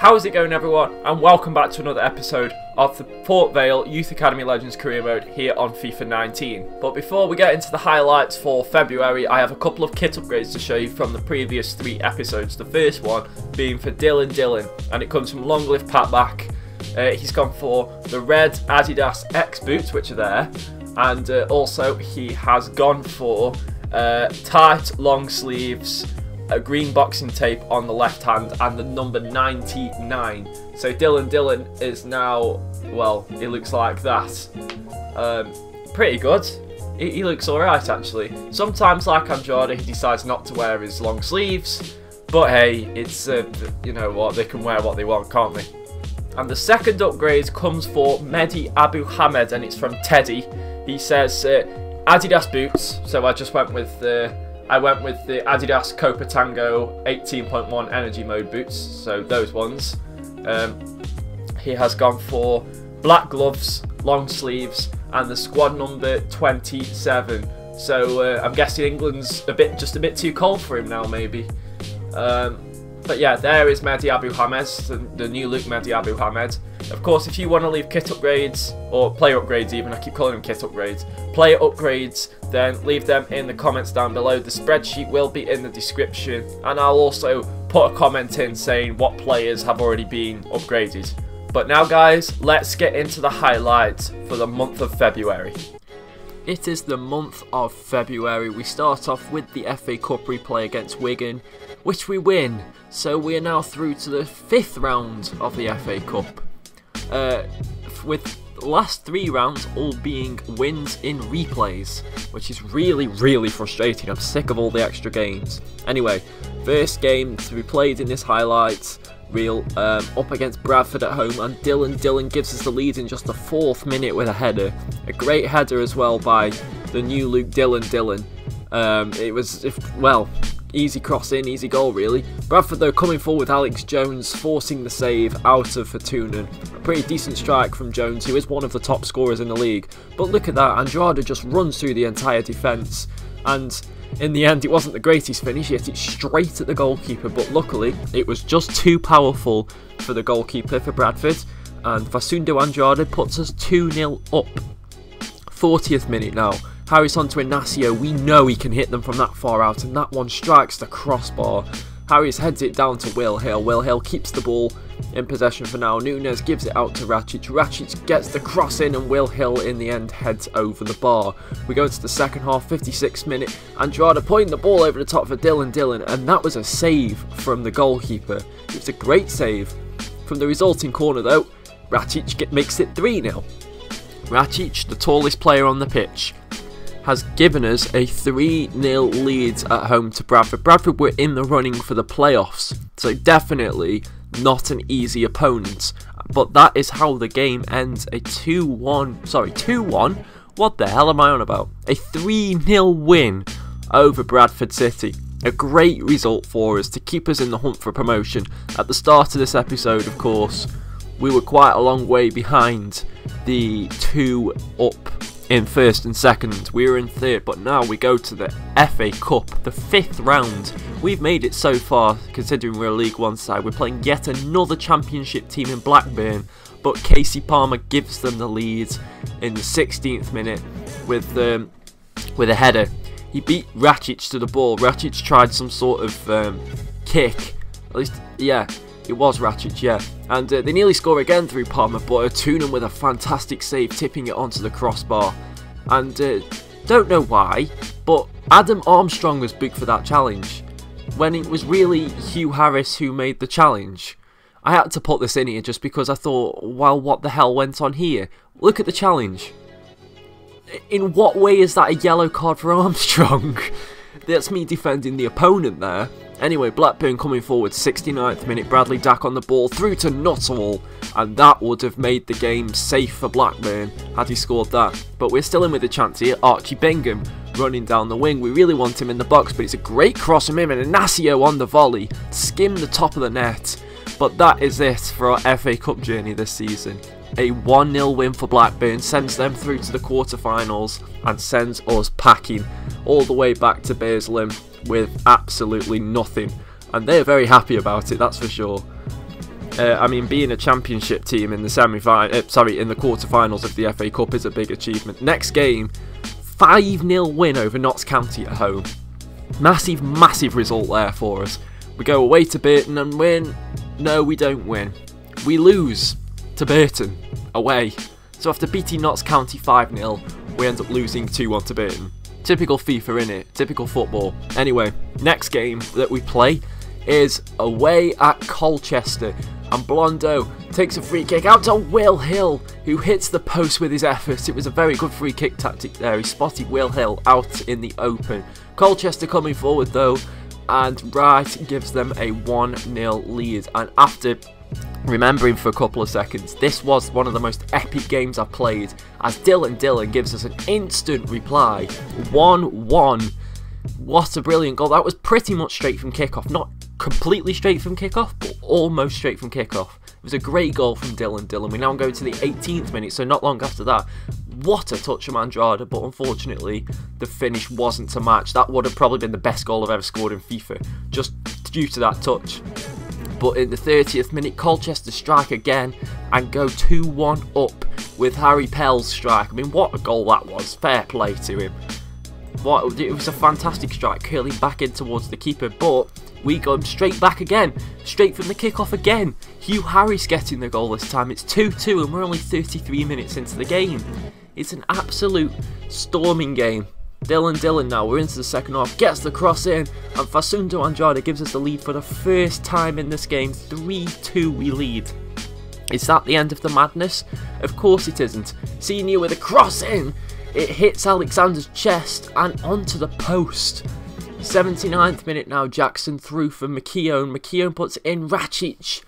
How's it going, everyone, and welcome back to another episode of the Port Vale Youth Academy Legends Career Mode here on FIFA 19. But before we get into the highlights for February, I have a couple of kit upgrades to show you from the previous three episodes. The first one being for Dylan Dylan, and it comes from Long Live Pat Mac. He's gone for the red Adidas X boots, which are there, and also he has gone for tight long sleeves, a green boxing tape on the left hand, and the number 99. So Dylan Dylan is now, well, he looks like that. Pretty good. He looks alright, actually. Sometimes, like Andrade, he decides not to wear his long sleeves, but hey, it's, you know what, they can wear what they want, can't they? And the second upgrade comes for Mehdi Abouhamed, and it's from Teddy. He says Adidas boots, so I just went with the Adidas Copa Tango 18.1 energy mode boots, so those ones. He has gone for black gloves, long sleeves, and the squad number 27. So I'm guessing England's just a bit too cold for him now, maybe. But yeah, there is Mehdi Abouhamed, the new look Mehdi Abouhamed. Of course, if you want to leave kit upgrades, or player upgrades even, I keep calling them kit upgrades, player upgrades, then leave them in the comments down below. The spreadsheet will be in the description, and I'll also put a comment in saying what players have already been upgraded. But now guys, let's get into the highlights for the month of February. It is the month of February. We start off with the FA Cup replay against Wigan, which we win, so we are now through to the 5th round of the FA Cup. With the last 3 rounds all being wins in replays, which is really frustrating. I'm sick of all the extra games. Anyway, first game to be played in this highlights reel, up against Bradford at home, and Dylan Dylan gives us the lead in just the 4th minute with a header. A great header as well by the new Luke Dylan Dylan. It was, well, easy cross in, easy goal really. Bradford though coming forward with Alex Jones forcing the save out of Fortunan. A pretty decent strike from Jones, who is one of the top scorers in the league. But look at that, Andrade just runs through the entire defence, and in the end it wasn't the greatest finish, yet it's straight at the goalkeeper, but luckily it was just too powerful for the goalkeeper for Bradford, and Vasundo Andrade puts us 2-0 up. 40th minute now. Harris on to Inacio, we know he can hit them from that far out, and that one strikes the crossbar. Harris heads it down to Will Hill. Will Hill keeps the ball in possession for now. Nunes gives it out to Rachic. Rachic gets the cross in, and Will Hill in the end heads over the bar. We go into the second half, 56th minute. Andrade pointing the ball over the top for Dylan Dylan, and that was a save from the goalkeeper. It was a great save. From the resulting corner though, Rachic makes it 3-0. Rachic, the tallest player on the pitch, has given us a 3-0 lead at home to Bradford. Bradford were in the running for the playoffs, so definitely not an easy opponent. But that is how the game ends. A 2-1, sorry, 2-1? What the hell am I on about? A 3-0 win over Bradford City. A great result for us to keep us in the hunt for promotion. At the start of this episode, of course, we were quite a long way behind the 2 up in 1st and 2nd, we were in 3rd, but now we go to the FA Cup, the 5th round. We've made it so far, considering we're a League One side. We're playing yet another championship team in Blackburn, but Casey Palmer gives them the lead in the 16th minute with a header. He beat Rachic to the ball. Rachic tried some sort of kick, at least, yeah. It was Ratchets, yeah. And they nearly score again through Palmer, but Tosun with a fantastic save, tipping it onto the crossbar. And don't know why, but Adam Armstrong was big for that challenge, when it was really Hugh Harris who made the challenge. I had to put this in here just because I thought, well, what the hell went on here? Look at the challenge. In what way is that a yellow card for Armstrong? That's me defending the opponent there. Anyway, Blackburn coming forward, 69th minute, Bradley Dack on the ball, through to Nuttall, and that would have made the game safe for Blackburn had he scored that. But we're still in with a chance here. Archie Bingham running down the wing, we really want him in the box, but it's a great cross from him, and Ignacio on the volley, skim the top of the net. But that is it for our FA Cup journey this season. A 1-0 win for Blackburn sends them through to the quarterfinals and sends us packing all the way back to Burslem with absolutely nothing, and they're very happy about it, that's for sure. being a championship team in the quarterfinals of the FA Cup is a big achievement. Next game, 5-0 win over Notts County at home. Massive, massive result there for us. We go away to Burton and win. No, we don't win. We lose to Burton away. So after beating Notts County 5-0, we end up losing 2-1 to Burton. Typical FIFA, innit? Typical football. Anyway, next game that we play is away at Colchester, and Blondo takes a free kick out to Will Hill, who hits the post with his efforts. It was a very good free kick tactic there. He spotted Will Hill out in the open. Colchester coming forward though, and Wright gives them a 1-0 lead. And after remembering for a couple of seconds, this was one of the most epic games I've played, as Dylan Dylan gives us an instant reply. 1-1. What a brilliant goal. That was pretty much straight from kickoff. Not completely straight from kickoff, but almost straight from kickoff. It was a great goal from Dylan Dylan. We now go to the 18th minute, so not long after that. What a touch from Andrade, but unfortunately the finish wasn't to match. That would have probably been the best goal I've ever scored in FIFA, just due to that touch. But in the 30th minute, Colchester strike again and go 2-1 up with Harry Pell's strike. I mean, what a goal that was. Fair play to him. What, it was a fantastic strike, curling back in towards the keeper, but we go straight back again, straight from the kickoff again. Hugh Harris getting the goal this time. It's 2-2 and we're only 33 minutes into the game. It's an absolute storming game. Dylan Dylan now, we're into the second half, gets the cross in, and Vasundo Andrade gives us the lead for the first time in this game. 3-2 we lead. Is that the end of the madness? Of course it isn't. Senior with a cross in, it hits Alexander's chest and onto the post. 79th minute now, Jackson through for McKeown. McKeown puts in Rachic.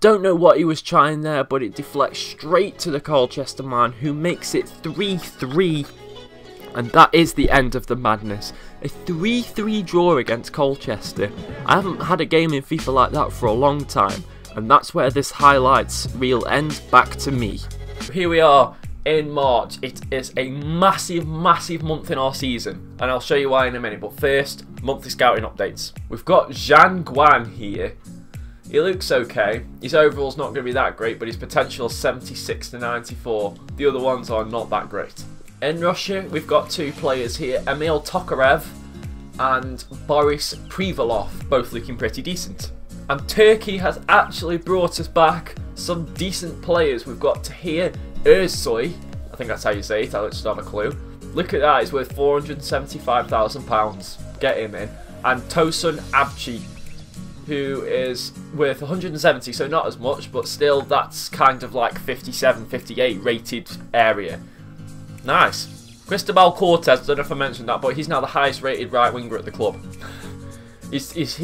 Don't know what he was trying there, but it deflects straight to the Colchester man, who makes it 3-3. And that is the end of the madness. A 3-3 draw against Colchester. I haven't had a game in FIFA like that for a long time, and that's where this highlights reel ends back to me. Here we are in March. It is a massive, massive month in our season, and I'll show you why in a minute, but first, monthly scouting updates. We've got Zhang Guan here. He looks okay. His overall's not going to be that great, but his potential is 76 to 94. The other ones are not that great. In Russia, we've got two players here, Emil Tokarev and Boris Privalov, both looking pretty decent. And Turkey has actually brought us back some decent players. We've got Tahir Ersoy, I think that's how you say it, I just don't have a clue. Look at that, he's worth £475,000, get him in. And Tosun Avci, who is worth 170, so not as much, but still that's kind of like 57, 58 rated area. Nice. Cristobal Cortez, I don't know if I mentioned that, but he's now the highest rated right winger at the club. He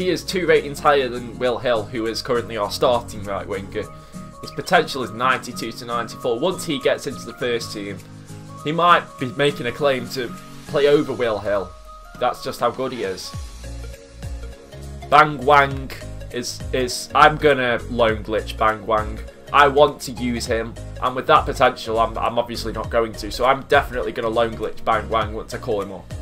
is 2 ratings higher than Will Hill, who is currently our starting right winger. His potential is 92 to 94. Once he gets into the first team, he might be making a claim to play over Will Hill. That's just how good he is. Bang Wang is I'm going to loan glitch Bang Wang. I want to use him, and with that potential, I'm obviously not going to, so I'm definitely going to loan glitch Bang Wang once I call him up.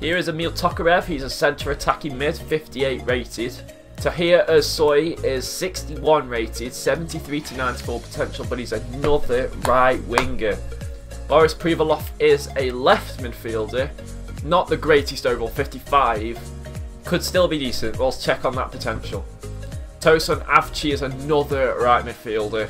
Here is Emil Tokarev, he's a centre attacking mid, 58 rated. Tahir Ersoy is 61 rated, 73 to 94 potential, but he's another right winger. Boris Privalov is a left midfielder, not the greatest overall, 55, could still be decent, we'll check on that potential. Tosun Avci is another right midfielder,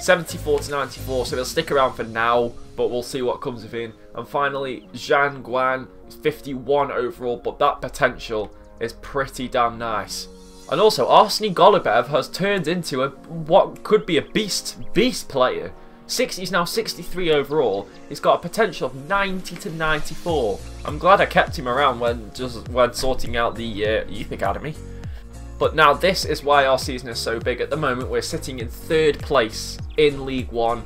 74 to 94, so he'll stick around for now, but we'll see what comes of him. And finally, Zhang Guan is 51 overall, but that potential is pretty damn nice. And also, Arseny Golubev has turned into what could be a beast player. He's now 63 overall. He's got a potential of 90 to 94. I'm glad I kept him around when sorting out the youth academy. But now this is why our season is so big. At the moment we're sitting in 3rd place in League 1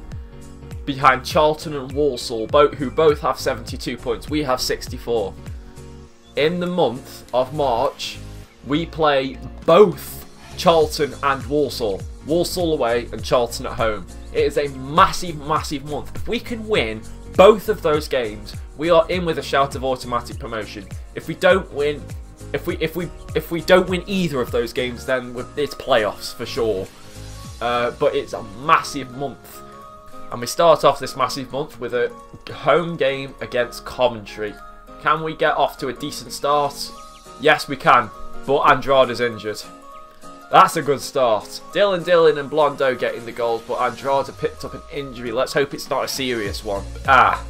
behind Charlton and Walsall, who both have 72 points. We have 64. In the month of March we play both Charlton and Walsall. Walsall away and Charlton at home. It is a massive, massive month. If we can win both of those games, we are in with a shout of automatic promotion. If we don't win... If we don't win either of those games, then it's playoffs for sure. But it's a massive month. And we start off this massive month with a home game against Coventry. Can we get off to a decent start? Yes, we can. But Andrade's injured. That's a good start. Dylan Dylan and Blondo getting the goals, but Andrade picked up an injury. Let's hope it's not a serious one. Ah.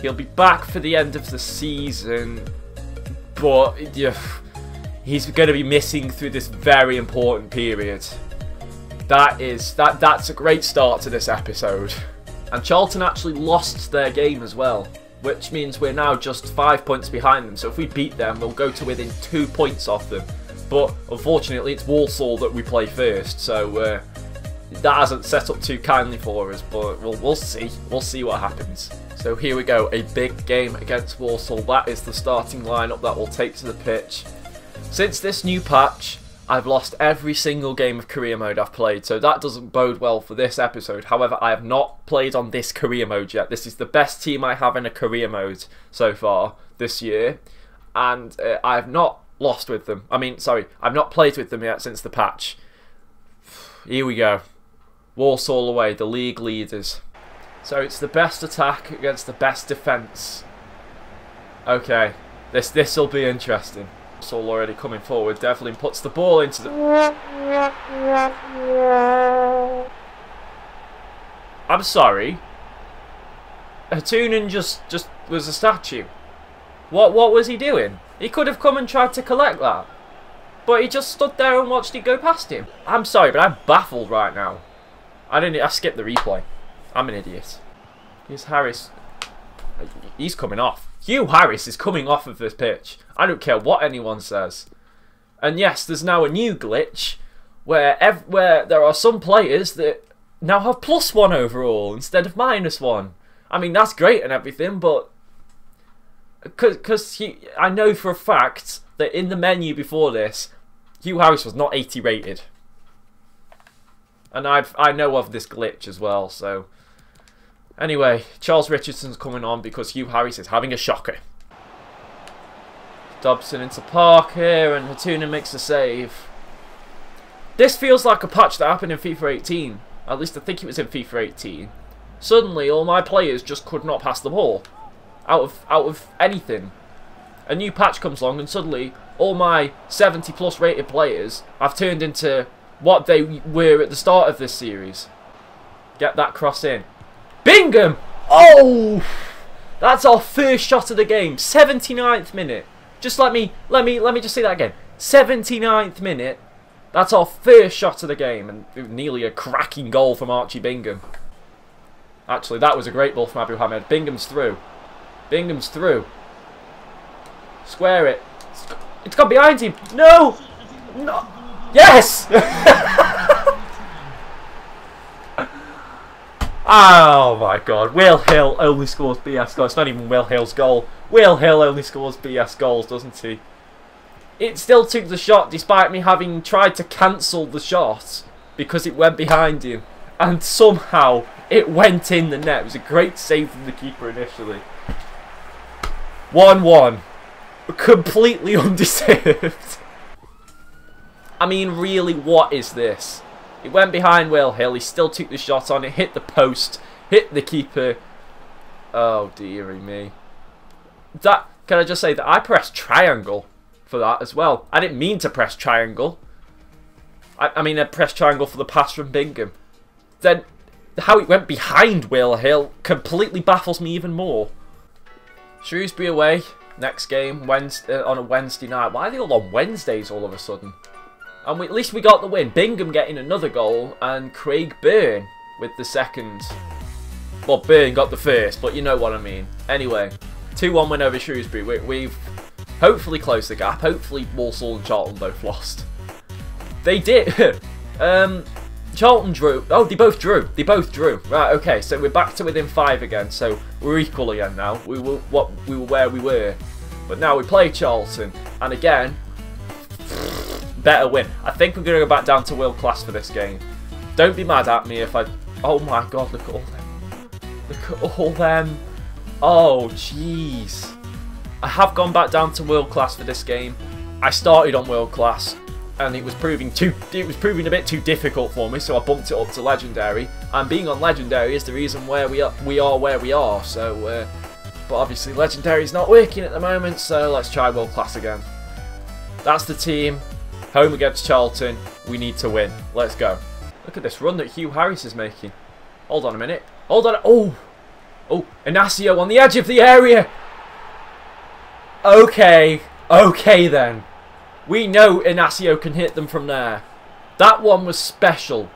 He'll be back for the end of the season, but yeah, he's going to be missing through this very important period. That's a great start to this episode. And Charlton actually lost their game as well, which means we're now just 5 points behind them. So if we beat them, we'll go to within 2 points off them. But unfortunately, it's Walsall that we play first, so that hasn't set up too kindly for us. But we'll see. We'll see what happens. So here we go, a big game against Walsall. That is the starting lineup that we'll take to the pitch. Since this new patch, I've lost every single game of career mode I've played, so that doesn't bode well for this episode. However, I have not played on this career mode yet. This is the best team I have in a career mode so far this year, and I have not lost with them. I mean, sorry, I've not played with them yet since the patch. Here we go. Walsall away, the league leaders. So it's the best attack against the best defence. Okay, this'll be interesting. It's all already coming forward. Devlin puts the ball into the... I'm sorry. Hatunin just was a statue. What was he doing? He could have come and tried to collect that. But he just stood there and watched it go past him. I'm sorry, but I'm baffled right now. I skipped the replay. I'm an idiot. Here's Harris. He's coming off. Hugh Harris is coming off of this pitch. I don't care what anyone says. And yes, there's now a new glitch where there are some players that now have +1 overall instead of -1. I mean, that's great and everything, but because I know for a fact that in the menu before this, Hugh Harris was not 80 rated. And I know of this glitch as well, so... Anyway, Charles Richardson's coming on because Hugh Harris is having a shocker. Dobson into Parker, and Hatunin makes a save. This feels like a patch that happened in FIFA 18. At least I think it was in FIFA 18. Suddenly, all my players just could not pass the ball. Out of anything. A new patch comes along, and suddenly, all my 70+ rated players have turned into what they were at the start of this series. Get that cross in. Bingham! Oh! That's our first shot of the game. 79th minute. Just let me just say that again. 79th minute. That's our first shot of the game, and nearly a cracking goal from Archie Bingham. Actually, that was a great ball from Abu Hamed. Bingham's through. Bingham's through. Square it. It's got behind him. No! No! Yes! Oh my god, Will Hill only scores BS goals. It's not even Will Hill's goal. Will Hill only scores BS goals, doesn't he? It still took the shot despite me having tried to cancel the shot because it went behind him. And somehow it went in the net. It was a great save from the keeper initially. 1-1. Completely undeserved. I mean, really, what is this? It went behind Will Hill, he still took the shot on it, hit the post, hit the keeper. Oh dearie me. That, can I just say that I pressed triangle for that as well. I didn't mean to press triangle. I mean I pressed triangle for the pass from Bingham. Then how it went behind Will Hill completely baffles me even more. Shrewsbury away, next game Wednesday, on a Wednesday night. Why are they all on Wednesdays all of a sudden? And at least we got the win. Bingham getting another goal and Craig Byrne with the second. Well, Byrne got the first, but you know what I mean. Anyway, 2-1 win over Shrewsbury. We've hopefully closed the gap. Hopefully Walsall and Charlton both lost. They did. Charlton drew. Oh, they both drew. They both drew. Right, okay. So we're back to within 5 again. So we're equal again now. We were where we were. But now we play Charlton. And again... better win. I think we're going to go back down to world class for this game. Don't be mad at me if I... Oh my god, look at all them. Look at all them. Oh, jeez. I have gone back down to world class for this game. I started on world class. and it was proving a bit too difficult for me, so I bumped it up to legendary. And being on legendary is the reason where we are where we are. So, but obviously legendary's not working at the moment, so let's try world class again. That's the team. Home against Charlton. We need to win. Let's go. Look at this run that Hugh Harris is making. Hold on a minute. Hold on. Oh, oh, Inacio on the edge of the area. Okay, okay then. We know Inacio can hit them from there. That one was special.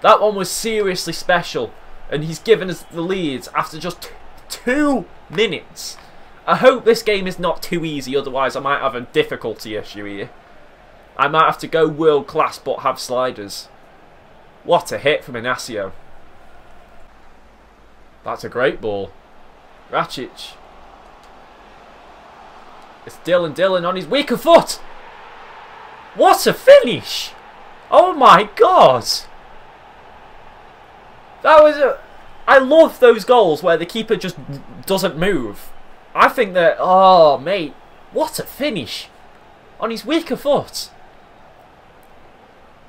That one was seriously special. And he's given us the lead after just 2 minutes. I hope this game is not too easy, otherwise I might have a difficulty issue here. I might have to go world class but have sliders. What a hit from Inacio. That's a great ball. Rachic. It's Dylan Dylan on his weaker foot. What a finish! Oh my god! That was a... I love those goals where the keeper just doesn't move. I think that... Oh, mate. What a finish. On his weaker foot.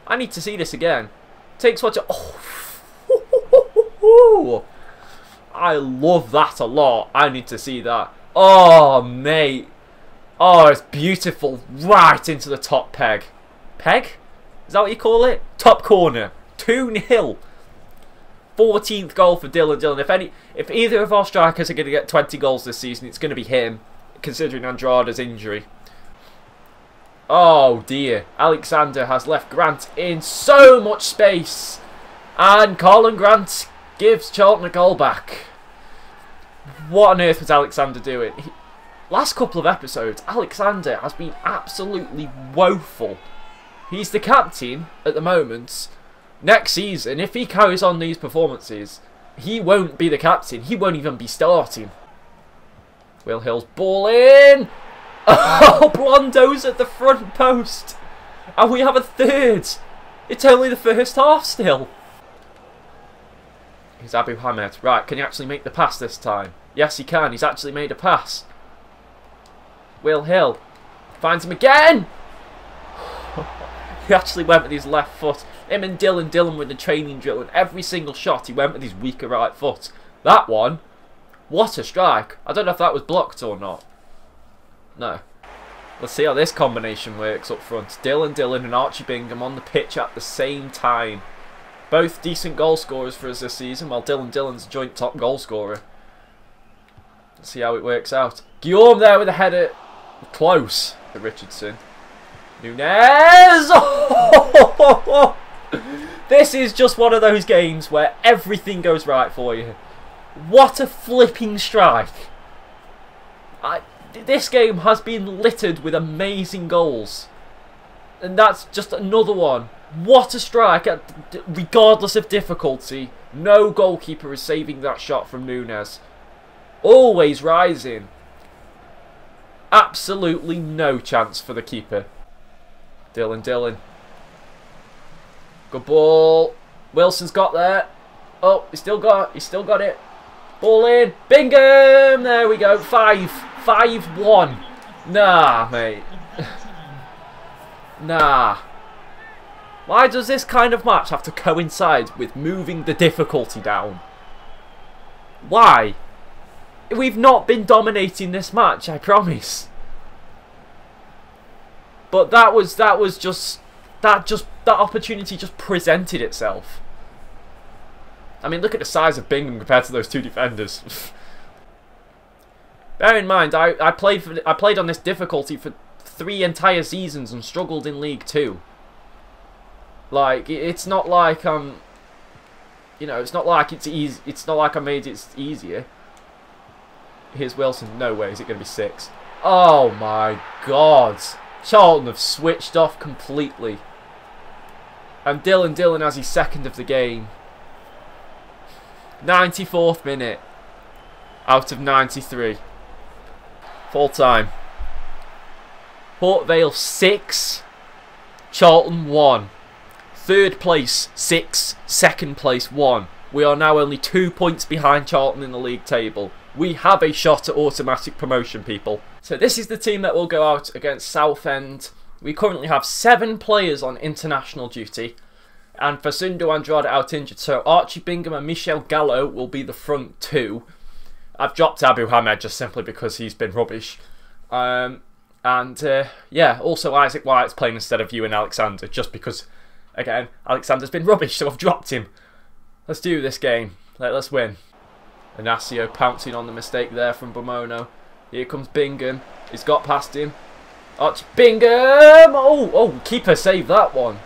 I need to see this again. Takes what... Oh! I love that a lot. I need to see that. Oh, mate. Oh, it's beautiful. Right into the top peg. Peg? Is that what you call it? Top corner. 2-0. 14th goal for Dylan Dylan. If either of our strikers are going to get 20 goals this season, it's going to be him, considering Andrade's injury. Oh dear. Alexander has left Grant in so much space. And Colin Grant gives Charlton a goal back. What on earth was Alexander doing? Last couple of episodes, Alexander has been absolutely woeful. He's the captain at the moment. Next season, if he carries on these performances, he won't be the captain. He won't even be starting. Will Hill's ball in. Oh, Blondo's at the front post. And we have a third. It's only the first half still. Here's Abu Hamed. Right, can he actually make the pass this time? Yes, he can. He's actually made a pass. Will Hill finds him again. He actually went with his left foot. Him and Dylan Dylan were in the training drill, and every single shot he went with his weaker right foot. That one, what a strike. I don't know if that was blocked or not. No. Let's see how this combination works up front. Dylan Dylan and Archie Bingham on the pitch at the same time. Both decent goal scorers for us this season, while Dylan Dylan's a joint top goal scorer. Let's see how it works out. Guillaume there with a header. Close to Richardson. Nunes! Oh! This is just one of those games where everything goes right for you. What a flipping strike. This game has been littered with amazing goals. And that's just another one. What a strike, regardless of difficulty. No goalkeeper is saving that shot from Nunes. Always rising. Absolutely no chance for the keeper. Dylan Dylan. Good ball. Wilson's got there. Oh, he's still got it. Ball in. Bingham! There we go. 5-1. Nah, mate. Nah. Why does this kind of match have to coincide with moving the difficulty down? Why? We've not been dominating this match, I promise. But that opportunity just presented itself. I mean, look at the size of Bingham compared to those two defenders. Bear in mind, I played on this difficulty for 3 entire seasons and struggled in League 2. Like, it's not like you know, it's not like it's easy. It's not like I made it easier. Here's Wilson. No way. Is it going to be 6? Oh my god. Charlton have switched off completely. And Dylan Dylan has his second of the game. 94th minute. Out of 93. Full time. Port Vale 6. Charlton 1. Third place 6. Second place 1. We are now only 2 points behind Charlton in the league table. We have a shot at automatic promotion, people. So this is the team that will go out against Southend. We currently have 7 players on international duty, and Vasundo Andrade out injured, so Archie Bingham and Michel Gallo will be the front 2. I've dropped Abu Hamed just simply because he's been rubbish. Yeah, also Isaac White's playing instead of you and Alexander, just because, again, Alexander's been rubbish, so I've dropped him. Let's do this game. Let's win. Inacio pouncing on the mistake there from Bomono. Here comes Bingham. He's got past him. Archie Bingham! Oh, keeper saved that one.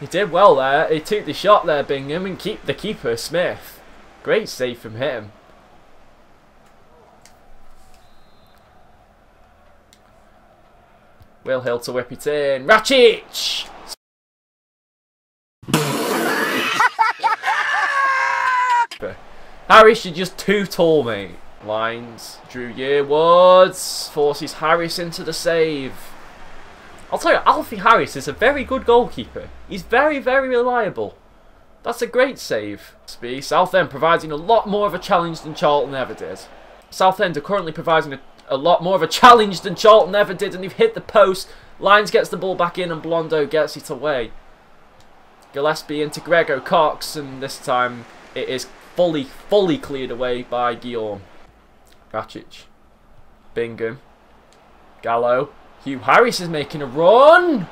He did well there. He took the shot there, Bingham, and keep the keeper, Smith. Great save from him. Will Hill to whip it in. Rachic! Harris, you're just too tall, mate. Lines. Drew Yearwood forces Harris into the save. I'll tell you, Alfie Harris is a very good goalkeeper. He's very, very reliable. That's a great save. Southend providing a lot more of a challenge than Charlton ever did. Southend are currently providing a lot more of a challenge than Charlton ever did, and they've hit the post. Lines gets the ball back in and Blondo gets it away. Gillespie into Grego Cox, and this time it is fully cleared away by Guillaume. Rachic. Bingham. Gallo. Hugh Harris is making a run!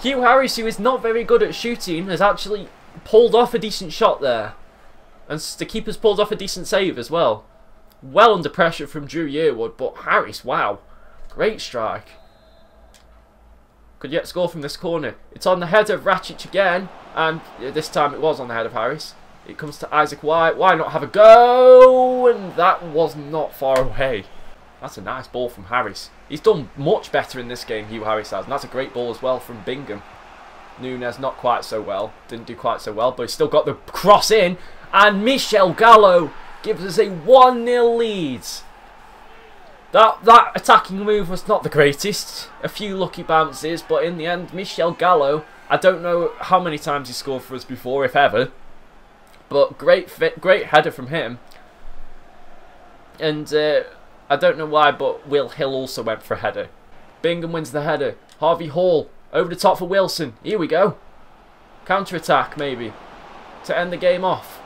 Hugh Harris, who is not very good at shooting, has actually pulled off a decent shot there. And the keeper's pulled off a decent save as well. Well under pressure from Drew Yearwood, but Harris, wow. Great strike. Could yet score from this corner. It's on the head of Rachic again, and this time it was on the head of Harris. It comes to Isaac White. Why not have a go? And that was not far away. That's a nice ball from Harris. He's done much better in this game, Hugh Harris has. And that's a great ball as well from Bingham. Nunes not quite so well. Didn't do quite so well, but he's still got the cross in. And Michel Gallo gives us a 1-0 lead. That attacking move was not the greatest. A few lucky bounces, but in the end, Michel Gallo, I don't know how many times he scored for us before, if ever. But great header from him. And I don't know why, but Will Hill also went for a header. Bingham wins the header. Harvey Hall over the top for Wilson. Here we go. Counter-attack, maybe, to end the game off.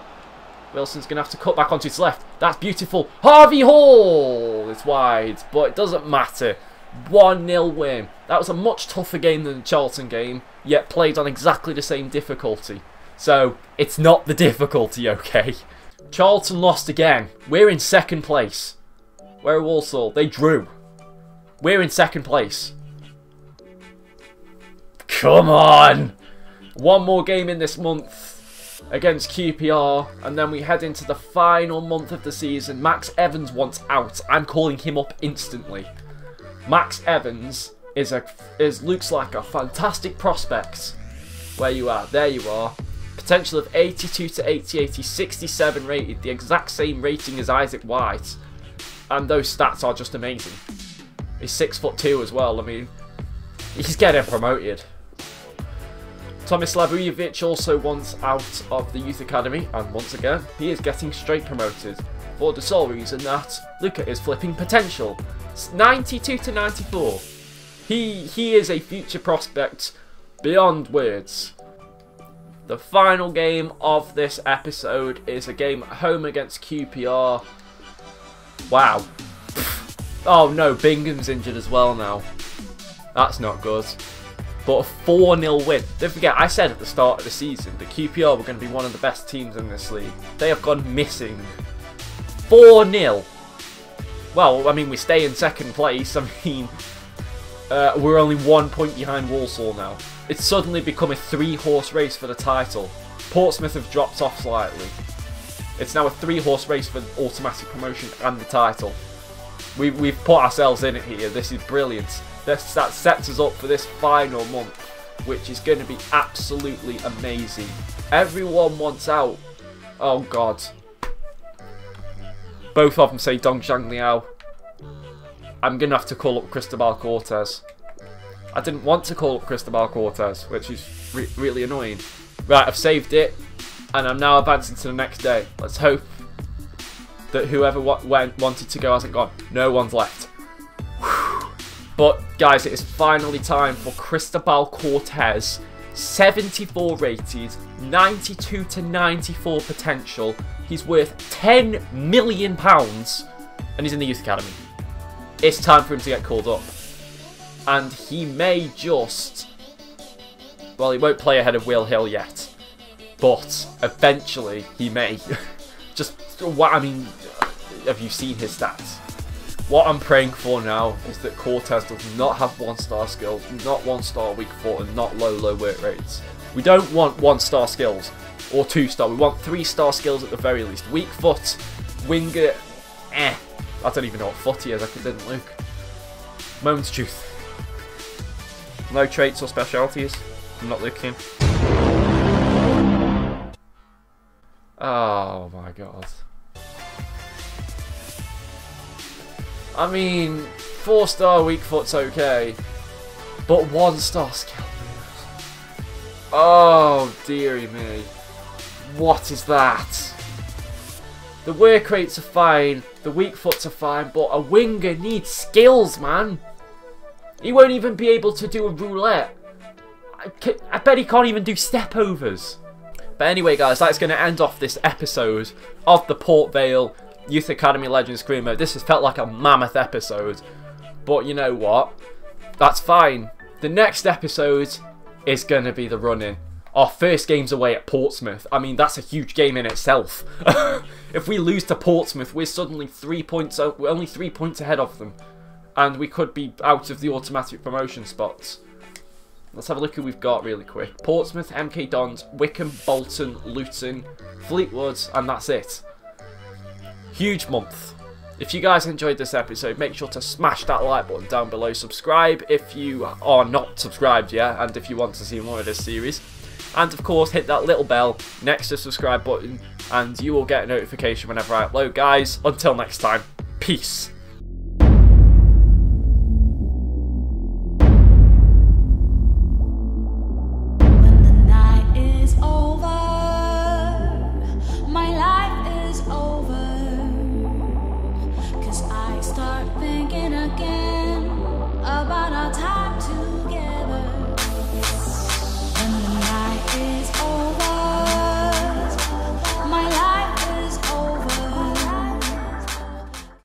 Wilson's going to have to cut back onto his left. That's beautiful. Harvey Hall! It's wide, but it doesn't matter. 1-0 win. That was a much tougher game than the Charlton game, yet played on exactly the same difficulty. So, it's not the difficulty, okay? Charlton lost again. We're in second place. Where are Walsall? They drew. We're in second place. Come on! One more game in this month against QPR, and then we head into the final month of the season. Max Evans wants out. I'm calling him up instantly. Max Evans looks like a fantastic prospect. Where you are? There you are. Potential of 82 to 80, 67 rated, the exact same rating as Isaac White. And those stats are just amazing. He's 6'2" as well, I mean, he's getting promoted. Tomislav Ujovic also wants out of the Youth Academy, and once again, he is getting straight promoted. For the sole reason that, look at his flipping potential. It's 92 to 94. He is a future prospect beyond words. The final game of this episode is a game at home against QPR. Wow. Oh no, Bingham's injured as well now. That's not good. But a 4-0 win. Don't forget, I said at the start of the season that QPR were going to be one of the best teams in this league. They have gone missing. 4-0. Well, I mean, we stay in second place. I mean, we're only 1 point behind Walsall now. It's suddenly become a 3-horse race for the title. Portsmouth have dropped off slightly. It's now a 3-horse race for automatic promotion and the title. We've put ourselves in it here. This is brilliant. That sets us up for this final month, which is going to be absolutely amazing. Everyone wants out. Oh, God. Both of them say Dong Zhang Liao. I'm going to have to call up Cristobal Cortez. I didn't want to call up Cristobal Cortez, which is really annoying. Right, I've saved it, and I'm now advancing to the next day. Let's hope that whoever wanted to go hasn't gone. No one's left. Whew. But guys, it is finally time for Cristobal Cortez. 74 rated, 92 to 94 potential. He's worth £10 million and he's in the youth academy. It's time for him to get called up. And he may just... well, he won't play ahead of Will Hill yet. But eventually he may. Have you seen his stats? What I'm praying for now is that Cortez does not have one-star skills, not one-star weak foot, and not low work rates. We don't want one-star skills, or two-star. We want three-star skills at the very least. Weak foot, winger, I don't even know what foot he is, I didn't look. Moment's truth. No traits or specialities. I'm not looking. Oh my god. I mean, 4-star weak foot's okay, but 1-star skill moves. Oh, dearie me. What is that? The work rates are fine, the weak foots are fine, but a winger needs skills, man. He won't even be able to do a roulette. I bet he can't even do stepovers. But anyway, guys, that's going to end off this episode of the Port Vale Youth Academy Legends Career Mode. This has felt like a mammoth episode, but you know what? That's fine. The next episode is going to be the run-in. Our first game's away at Portsmouth. I mean, that's a huge game in itself. If we lose to Portsmouth, we're suddenly only three points ahead of them, and we could be out of the automatic promotion spots. Let's have a look who we've got really quick. Portsmouth, MK Dons, Wickham, Bolton, Luton, Fleetwood, and that's it. Huge month. If you guys enjoyed this episode, make sure to smash that like button down below. Subscribe if you are not subscribed yet, and if you want to see more of this series. And of course, hit that little bell next to the subscribe button, and you will get a notification whenever I upload. Guys, until next time, peace. Start thinking again about our time.